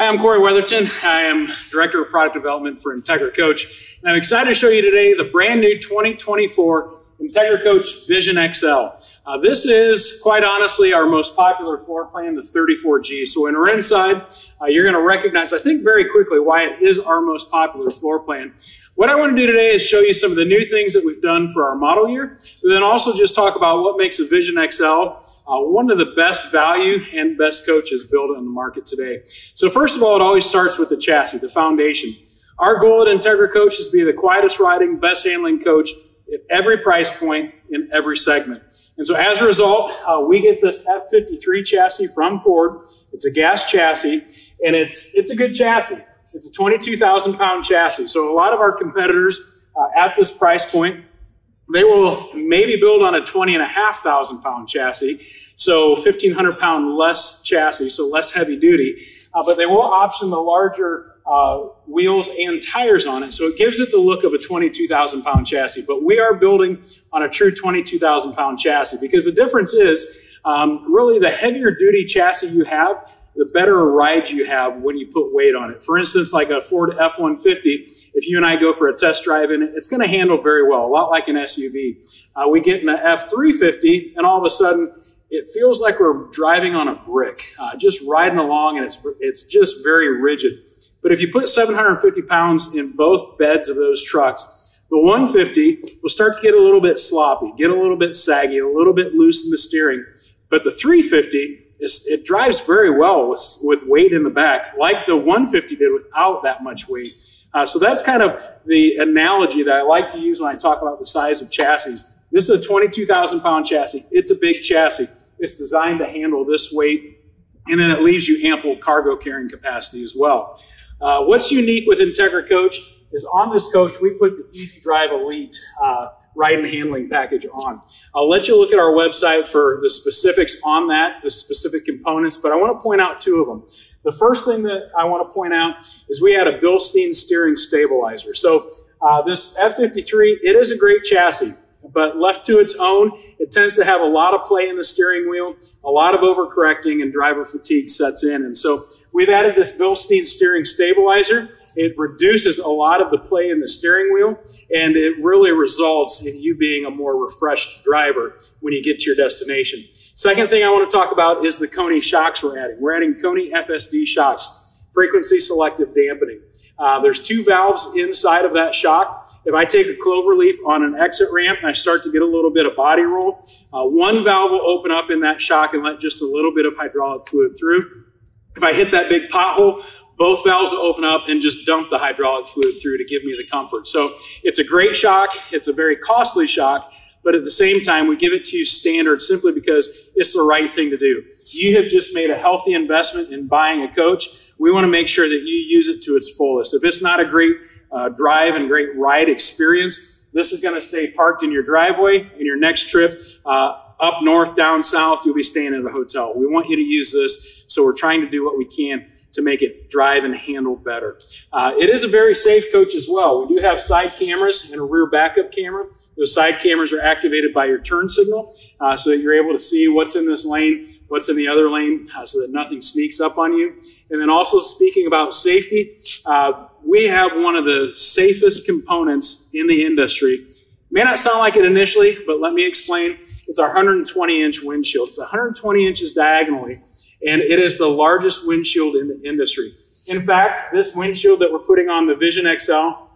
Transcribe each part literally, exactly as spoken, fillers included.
Hi, I'm Corey Weatherton. I am Director of Product Development for Entegra Coach, and I'm excited to show you today the brand new twenty twenty-four Entegra Coach Vision X L. Uh, this is, quite honestly, our most popular floor plan, the thirty-four G. So when we're inside, uh, you're going to recognize, I think very quickly, why it is our most popular floor plan. What I want to do today is show you some of the new things that we've done for our model year, but then also just talk about what makes a Vision X L Uh, one of the best value and best coaches built on the market today. So first of all, it always starts with the chassis, the foundation. Our goal at Entegra Coach is to be the quietest riding, best handling coach at every price point in every segment. And so as a result, uh, we get this F fifty-three chassis from Ford. It's a gas chassis, and it's, it's a good chassis. It's a twenty-two thousand pound chassis. So a lot of our competitors uh, at this price point, they will maybe build on a twenty and a half thousand pound chassis, so fifteen hundred pound less chassis, so less heavy duty, uh, but they will option the larger uh, wheels and tires on it, so it gives it the look of a twenty-two thousand pound chassis. But we are building on a true twenty-two thousand pound chassis, because the difference is um, really the heavier duty chassis you have, the better ride you have when you put weight on it. For instance, like a Ford F one fifty, if you and I go for a test drive in it, it's going to handle very well, a lot like an S U V. Uh, we get in an F three fifty, and all of a sudden, it feels like we're driving on a brick, uh, just riding along, and it's, it's just very rigid. But if you put seven hundred fifty pounds in both beds of those trucks, the one fifty will start to get a little bit sloppy, get a little bit saggy, a little bit loose in the steering. But the three fifty, it drives very well with, with weight in the back, like the one fifty did without that much weight. Uh, so that's kind of the analogy that I like to use when I talk about the size of chassis. This is a twenty-two thousand pound chassis. It's a big chassis. It's designed to handle this weight, and then it leaves you ample cargo carrying capacity as well. Uh, what's unique with Entegra Coach is on this coach, we put the Easy Drive Elite uh, ride and handling package on. I'll let you look at our website for the specifics on that, the specific components, but I want to point out two of them. The first thing that I want to point out is we had a Bilstein steering stabilizer. So uh, this F fifty-three, it is a great chassis, but left to its own, it tends to have a lot of play in the steering wheel, a lot of overcorrecting, and driver fatigue sets in. And so we've added this Bilstein steering stabilizer. It reduces a lot of the play in the steering wheel, and it really results in you being a more refreshed driver when you get to your destination. Second thing I want to talk about is the Koni shocks we're adding. We're adding Koni F S D shocks, frequency selective dampening. Uh, there's two valves inside of that shock. If I take a clover leaf on an exit ramp and I start to get a little bit of body roll, uh, one valve will open up in that shock and let just a little bit of hydraulic fluid through. If I hit that big pothole, both valves will open up and just dump the hydraulic fluid through to give me the comfort. So it's a great shock. It's a very costly shock, but at the same time, we give it to you standard simply because it's the right thing to do. You have just made a healthy investment in buying a coach. We want to make sure that you use it to its fullest. If it's not a great uh, drive and great ride experience, this is going to stay parked in your driveway. In your next trip, uh, up north, down south, you'll be staying at a hotel. We want you to use this, so we're trying to do what we can to make it drive and handle better. Uh, it is a very safe coach as well. We do have side cameras and a rear backup camera. Those side cameras are activated by your turn signal, uh, so that you're able to see what's in this lane, what's in the other lane, uh, so that nothing sneaks up on you. And then also, speaking about safety, uh, we have one of the safest components in the industry. May not sound like it initially, but let me explain. It's our one hundred twenty inch windshield. It's one hundred twenty inches diagonally, and it is the largest windshield in the industry. In fact, this windshield that we're putting on the Vision X L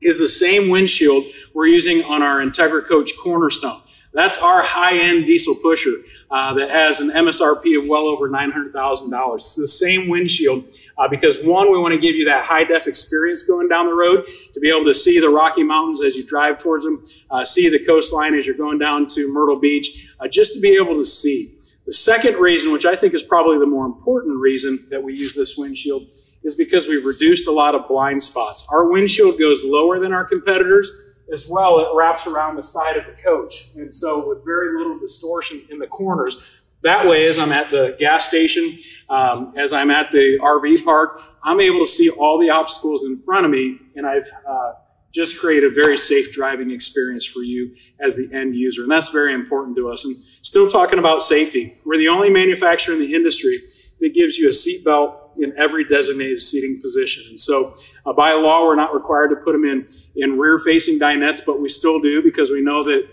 is the same windshield we're using on our Entegra Coach Cornerstone. That's our high-end diesel pusher uh, that has an M S R P of well over nine hundred thousand dollars. It's the same windshield uh, because, one, we want to give you that high-def experience going down the road, to be able to see the Rocky Mountains as you drive towards them, uh, see the coastline as you're going down to Myrtle Beach, uh, just to be able to see. The second reason, which I think is probably the more important reason that we use this windshield, is because we've reduced a lot of blind spots. Our windshield goes lower than our competitors. As well, it wraps around the side of the coach, and so with very little distortion in the corners. That way, as I'm at the gas station, um, as I'm at the R V park, I'm able to see all the obstacles in front of me, and I've uh, just create a very safe driving experience for you as the end user. And that's very important to us. And still talking about safety, we're the only manufacturer in the industry that gives you a seatbelt in every designated seating position. And so uh, by law, we're not required to put them in, in rear-facing dinettes, but we still do, because we know that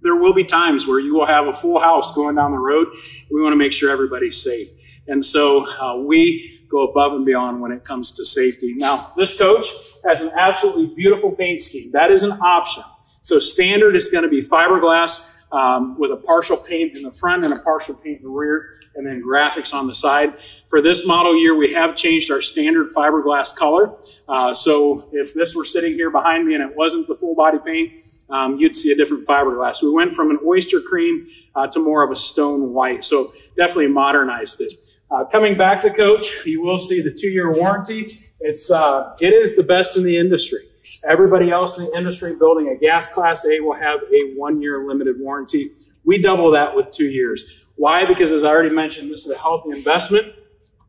there will be times where you will have a full house going down the road. We want to make sure everybody's safe. And so uh, we go above and beyond when it comes to safety. Now, this coach has an absolutely beautiful paint scheme. That is an option. So standard is going to be fiberglass um, with a partial paint in the front and a partial paint in the rear, and then graphics on the side. For this model year, we have changed our standard fiberglass color. Uh, so if this were sitting here behind me and it wasn't the full body paint, Um, you'd see a different fiberglass. We went from an oyster cream uh, to more of a stone white, so definitely modernized it. Uh, coming back to Coach, you will see the two-year warranty. It's, uh, it is the best in the industry. Everybody else in the industry building a gas class A will have a one-year limited warranty. We double that with two years. Why? Because as I already mentioned, this is a healthy investment.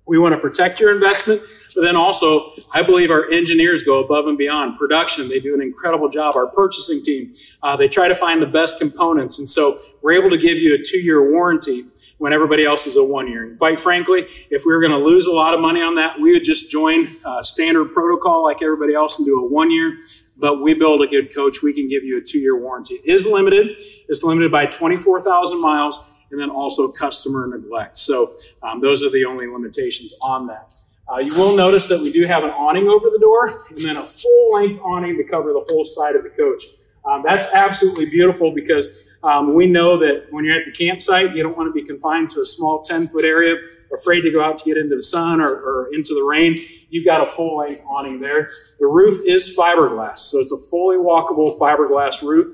We want to protect your investment, but then also, I believe our engineers go above and beyond. Production, they do an incredible job. Our purchasing team, uh, they try to find the best components, and so we're able to give you a two-year warranty when everybody else is a one-year. And quite frankly, if we were going to lose a lot of money on that, we would just join uh, standard protocol like everybody else and do a one-year. But we build a good coach, we can give you a two-year warranty. It is limited. It's limited by twenty-four thousand miles. And then also customer neglect. So um, those are the only limitations on that. Uh, you will notice that we do have an awning over the door and then a full length awning to cover the whole side of the coach. Um, that's absolutely beautiful because um, we know that when you're at the campsite, you don't want to be confined to a small ten foot area, afraid to go out to get into the sun or, or into the rain. You've got a full length awning there. The roof is fiberglass, so it's a fully walkable fiberglass roof.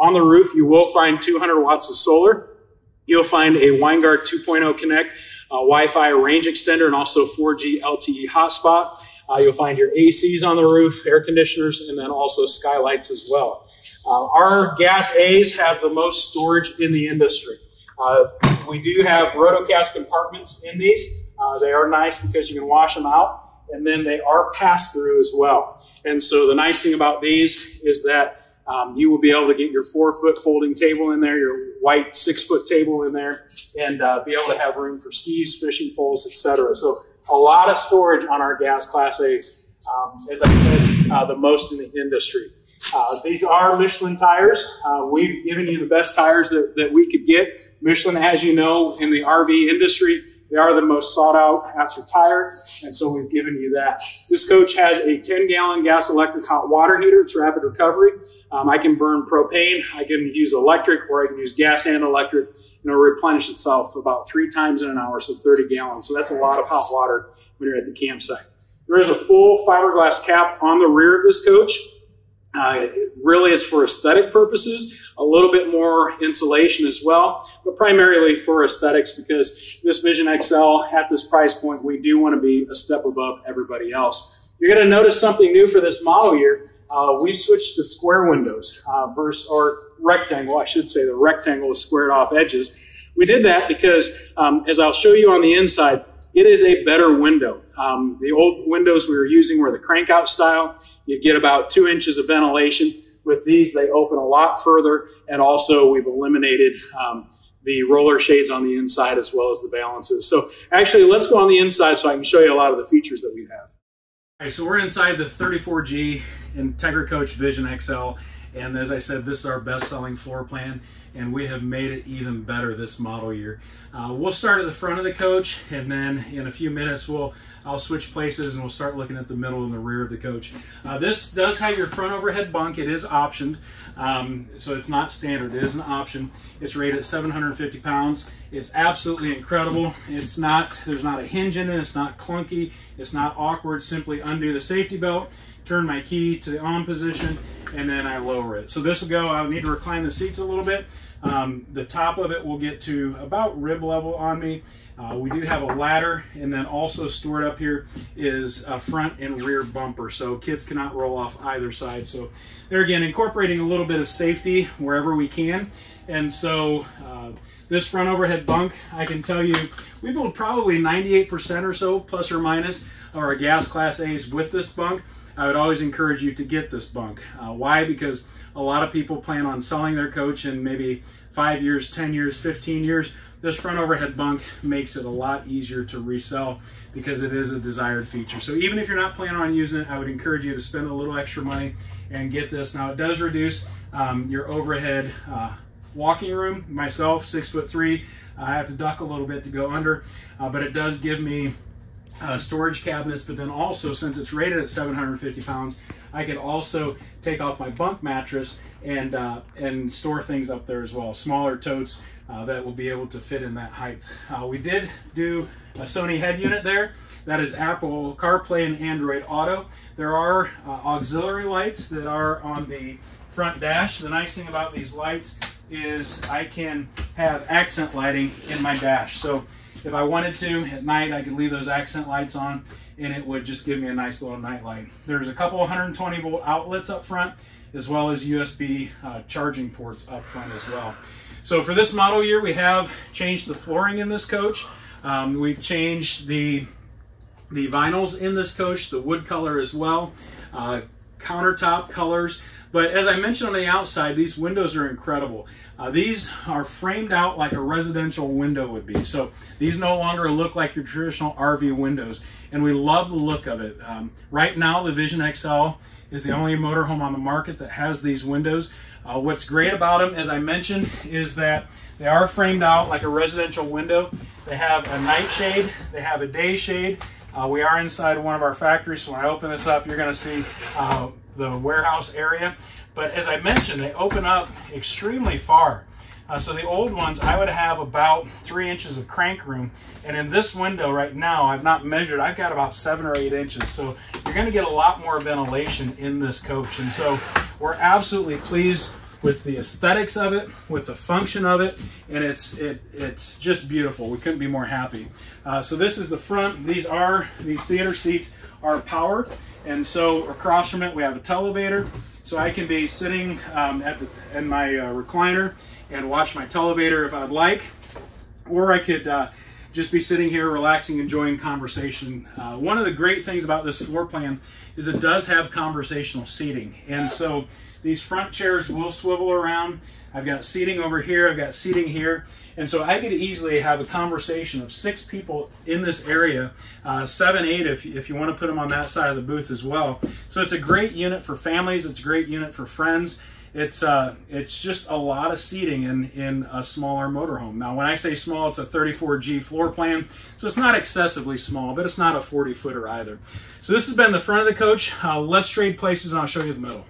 On the roof, you will find two hundred watts of solar. You'll find a Weingart two point oh Connect uh, Wi-Fi range extender and also four G L T E hotspot. Uh, you'll find your A Cs on the roof, air conditioners, and then also skylights as well. Uh, our gas A's have the most storage in the industry. Uh, we do have rotocast compartments in these. Uh, they are nice because you can wash them out, and then they are pass-through as well. And so the nice thing about these is that Um, you will be able to get your four-foot folding table in there, your white six-foot table in there, and uh, be able to have room for skis, fishing poles, et cetera. So a lot of storage on our gas Class A's, um, as I said, uh, the most in the industry. Uh, these are Michelin tires. Uh, we've given you the best tires that, that we could get. Michelin, as you know, in the R V industry, they are the most sought-out after tire, and so we've given you that. This coach has a ten gallon gas-electric hot water heater. It's rapid recovery. Um, I can burn propane, I can use electric, or I can use gas and electric, and it'll replenish itself about three times in an hour, so thirty gallons. So that's a lot of hot water when you're at the campsite. There is a full fiberglass cap on the rear of this coach. Uh, really, it's for aesthetic purposes, a little bit more insulation as well, but primarily for aesthetics, because this Vision X L, at this price point, we do want to be a step above everybody else. You're going to notice something new for this model year. Uh, we switched to square windows uh, versus, or rectangle, I should say. The rectangle is squared off edges. We did that because, um, as I'll show you on the inside, it is a better window. Um, the old windows we were using were the crank-out style. You get about two inches of ventilation. With these, they open a lot further, and also we've eliminated um, the roller shades on the inside as well as the balances. So actually, let's go on the inside so I can show you a lot of the features that we have. All right, so we're inside the thirty-four G Entegra Coach Vision X L, and as I said, this is our best-selling floor plan, and we have made it even better this model year. Uh, we'll start at the front of the coach, and then in a few minutes we'll I'll switch places and we'll start looking at the middle and the rear of the coach. Uh, this does have your front overhead bunk. It is optioned, um, so it's not standard. It is an option. It's rated at seven hundred fifty pounds. It's absolutely incredible. It's not, there's not a hinge in it. It's not clunky. It's not awkward. Simply undo the safety belt, turn my key to the on position, and then I lower it. So this will go, I'll need to recline the seats a little bit. Um, the top of it will get to about rib level on me. Uh, we do have a ladder, and then also stored up here is a front and rear bumper, so kids cannot roll off either side. So there again, incorporating a little bit of safety wherever we can. And so uh, this front overhead bunk, I can tell you, we build probably ninety-eight percent or so, plus or minus, of our gas Class A's with this bunk. I would always encourage you to get this bunk. Uh, why? Because a lot of people plan on selling their coach in maybe five years, ten years, fifteen years. This front overhead bunk makes it a lot easier to resell because it is a desired feature. So even if you're not planning on using it, I would encourage you to spend a little extra money and get this. Now it does reduce um, your overhead uh, walking room. Myself, six foot three, I have to duck a little bit to go under, uh, but it does give me Uh, storage cabinets, but then also, since it's rated at seven hundred fifty pounds, I could also take off my bunk mattress and uh, and store things up there as well. Smaller totes uh, that will be able to fit in that height. Uh, we did do a Sony head unit there. That is Apple CarPlay and Android Auto. There are uh, auxiliary lights that are on the front dash. The nice thing about these lights is I can have accent lighting in my dash. So if I wanted to, at night, I could leave those accent lights on and it would just give me a nice little night light. There's a couple one hundred twenty volt outlets up front, as well as U S B uh, charging ports up front as well. So for this model year, we have changed the flooring in this coach. Um, we've changed the, the vinyls in this coach, the wood color as well, uh, countertop colors. But as I mentioned on the outside, these windows are incredible. Uh, these are framed out like a residential window would be. So these no longer look like your traditional R V windows. And we love the look of it. Um, right now, the Vision X L is the only motorhome on the market that has these windows. Uh, what's great about them, as I mentioned, is that they are framed out like a residential window. They have a nightshade, they have a day shade. Uh, we are inside one of our factories, so when I open this up, you're gonna see uh, the warehouse area. But as I mentioned, they open up extremely far. Uh, so the old ones, I would have about three inches of crank room. And in this window right now, I've not measured, I've got about seven or eight inches. So you're gonna get a lot more ventilation in this coach. And so we're absolutely pleased with the aesthetics of it, with the function of it, and it's it it's just beautiful. We couldn't be more happy. Uh, so this is the front. These are these theater seats are powered, and so across from it we have a televator. So I can be sitting um, at the, in my uh, recliner and watch my televator if I'd like, or I could uh, just be sitting here relaxing, enjoying conversation. Uh, one of the great things about this floor plan is it does have conversational seating, and so these front chairs will swivel around. I've got seating over here, I've got seating here. And so I could easily have a conversation of six people in this area, uh, seven, eight if, if you want to put them on that side of the booth as well. So it's a great unit for families, it's a great unit for friends. It's, uh, it's just a lot of seating in, in a smaller motorhome. Now, when I say small, it's a thirty-four G floor plan, so it's not excessively small, but it's not a forty footer either. So this has been the front of the coach. Uh, let's trade places and I'll show you the middle.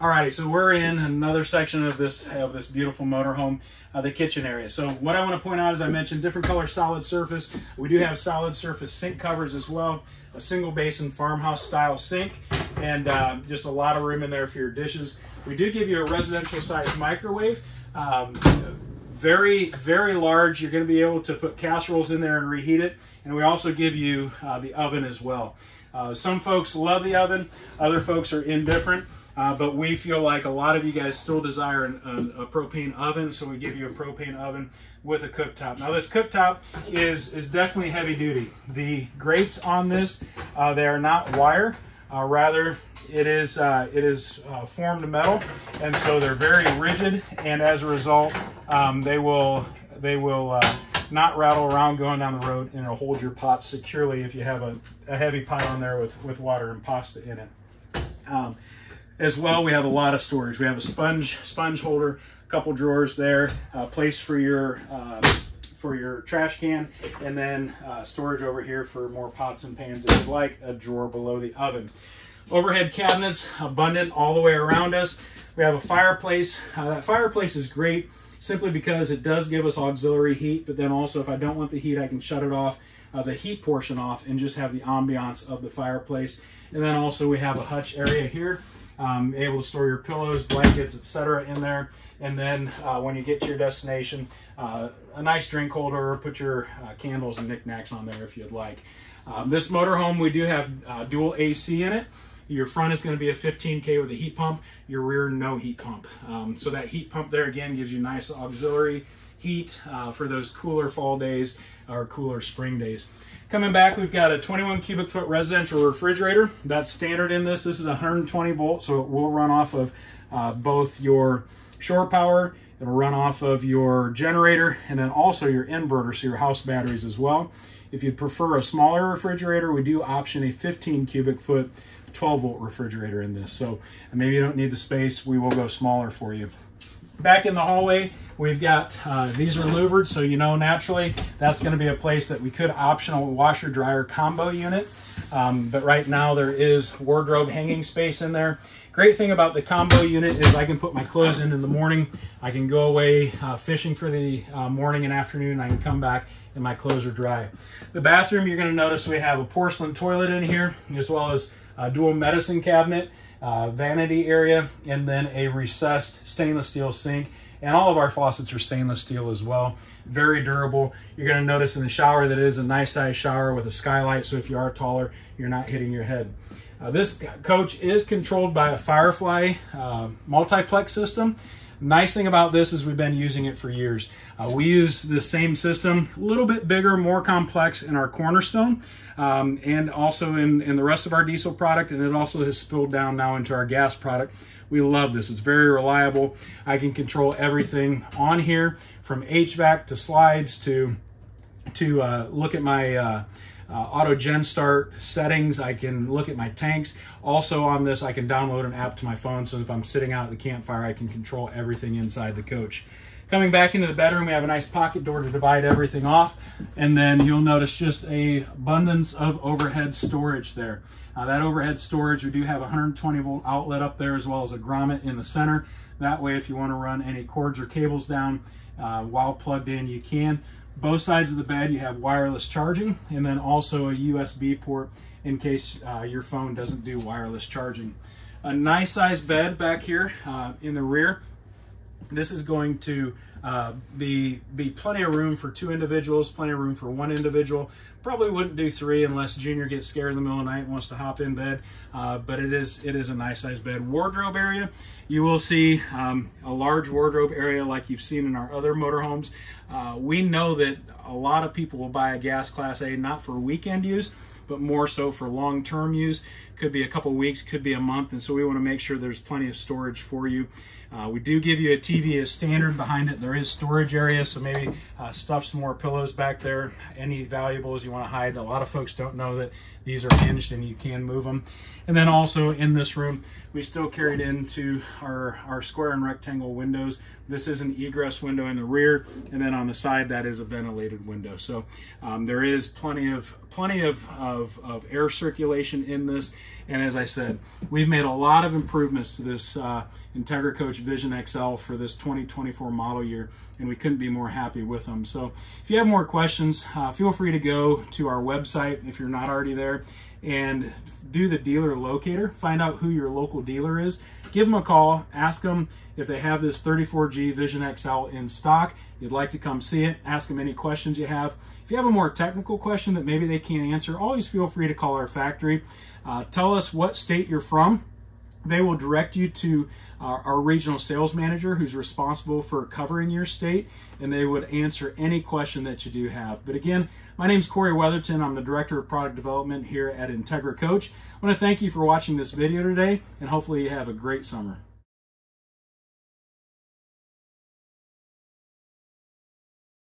Alrighty, so we're in another section of this of this beautiful motorhome, uh, the kitchen area. So what I want to point out is I mentioned different color solid surface. We do have solid surface sink covers as well, a single basin farmhouse style sink, and uh, just a lot of room in there for your dishes. We do give you a residential size microwave, um, very, very large. You're going to be able to put casseroles in there and reheat it, and we also give you uh, the oven as well. Uh, some folks love the oven, other folks are indifferent. Uh, but we feel like a lot of you guys still desire an, a, a propane oven, so we give you a propane oven with a cooktop. Now this cooktop is, is definitely heavy duty. The grates on this, uh, they are not wire. Uh, rather, it is, uh, it is uh, formed metal, and so they're very rigid, and as a result, um, they will, they will uh, not rattle around going down the road, and it'll hold your pot securely if you have a, a heavy pot on there with, with water and pasta in it. Um, As well, we have a lot of storage. We have a sponge sponge holder, a couple drawers there, a place for your uh, for your trash can, and then uh, storage over here for more pots and pans if you like, a drawer below the oven. Overhead cabinets, abundant all the way around us. We have a fireplace. Uh, that fireplace is great simply because it does give us auxiliary heat, but then also if I don't want the heat, I can shut it off. Uh, the heat portion off and just have the ambiance of the fireplace. And then also we have a hutch area here, um, able to store your pillows, blankets, et cetera in there. And then uh, when you get to your destination, uh, a nice drink holder, put your uh, candles and knickknacks on there if you'd like. Um, this motorhome, we do have uh, dual A C in it. Your front is going to be a fifteen K with a heat pump, your rear no heat pump. Um, so that heat pump there again gives you nice auxiliary heat uh, for those cooler fall days or cooler spring days. Coming back, we've got a twenty-one cubic foot residential refrigerator. That's standard in this. This is one hundred twenty volts, so it will run off of uh, both your shore power It'll run off of your generator and then also your inverter, so your house batteries as well. If you'd prefer a smaller refrigerator, we do option a fifteen cubic foot twelve volt refrigerator in this. So maybe you don't need the space, we will go smaller for you. Back in the hallway, we've got, uh, these are louvered, so you know naturally that's going to be a place that we could option a washer-dryer combo unit. Um, but right now there is wardrobe hanging space in there. Great thing about the combo unit is I can put my clothes in in the morning. I can go away uh, fishing for the uh, morning and afternoon. I can come back and my clothes are dry. The bathroom, you're going to notice we have a porcelain toilet in here, as well as a dual medicine cabinet, uh, vanity area, and then a recessed stainless steel sink. And all of our faucets are stainless steel as well. Very durable. You're going to notice in the shower that it is a nice size shower with a skylight, so if you are taller, you're not hitting your head. Uh, this coach is controlled by a Firefly uh, multiplex system. Nice thing about this is we've been using it for years. Uh, we use the same system, a little bit bigger, more complex in our Cornerstone, um, and also in, in the rest of our diesel product, and it also has spilled down now into our gas product. We love this. It's very reliable. I can control everything on here, from H V A C to slides to, to uh, look at my uh, uh, auto gen start settings. I can look at my tanks. Also on this, I can download an app to my phone, so if I'm sitting out at the campfire, I can control everything inside the coach. Coming back into the bedroom, we have a nice pocket door to divide everything off, and then you'll notice just a abundance of overhead storage there. Uh, that overhead storage, we do have a one hundred twenty volt outlet up there, as well as a grommet in the center. That way, if you want to run any cords or cables down uh, while plugged in, you can. Both sides of the bed, you have wireless charging, and then also a U S B port in case uh, your phone doesn't do wireless charging. A nice size bed back here uh, in the rear. This is going to uh, be, be plenty of room for two individuals, plenty of room for one individual. Probably wouldn't do three unless Junior gets scared in the middle of the night and wants to hop in bed, uh, but it is, it is a nice size bed. Wardrobe area, you will see um, a large wardrobe area like you've seen in our other motorhomes. Uh, we know that a lot of people will buy a gas Class A not for weekend use, but more so for long-term use. Could be a couple weeks, could be a month, and so we want to make sure there's plenty of storage for you. Uh, we do give you a T V as standard. Behind it, there is storage area, so maybe uh, stuff some more pillows back there, any valuables you want to hide. A lot of folks don't know that these are hinged and you can move them. And then also in this room, we still carried into our, our square and rectangle windows. This is an egress window in the rear, and then on the side, that is a ventilated window. So um, there is plenty of plenty of, of, of air circulation in this. And as I said, we've made a lot of improvements to this uh, Entegra Coach Vision X L for this twenty twenty-four model year, and we couldn't be more happy with them. So if you have more questions, uh, feel free to go to our website if you're not already there and do the dealer locator. Find out who your local dealer is. Give them a call. Ask them if they have this thirty-four G Vision X L in stock. You'd like to come see it. Ask them any questions you have. If you have a more technical question that maybe they can't answer, always feel free to call our factory. Uh, tell us what state you're from. They will direct you to uh, our regional sales manager who's responsible for covering your state, and they would answer any question that you do have. But again, my name's Corey Weatherton. I'm the Director of Product Development here at Entegra Coach. I want to thank you for watching this video today, and hopefully you have a great summer.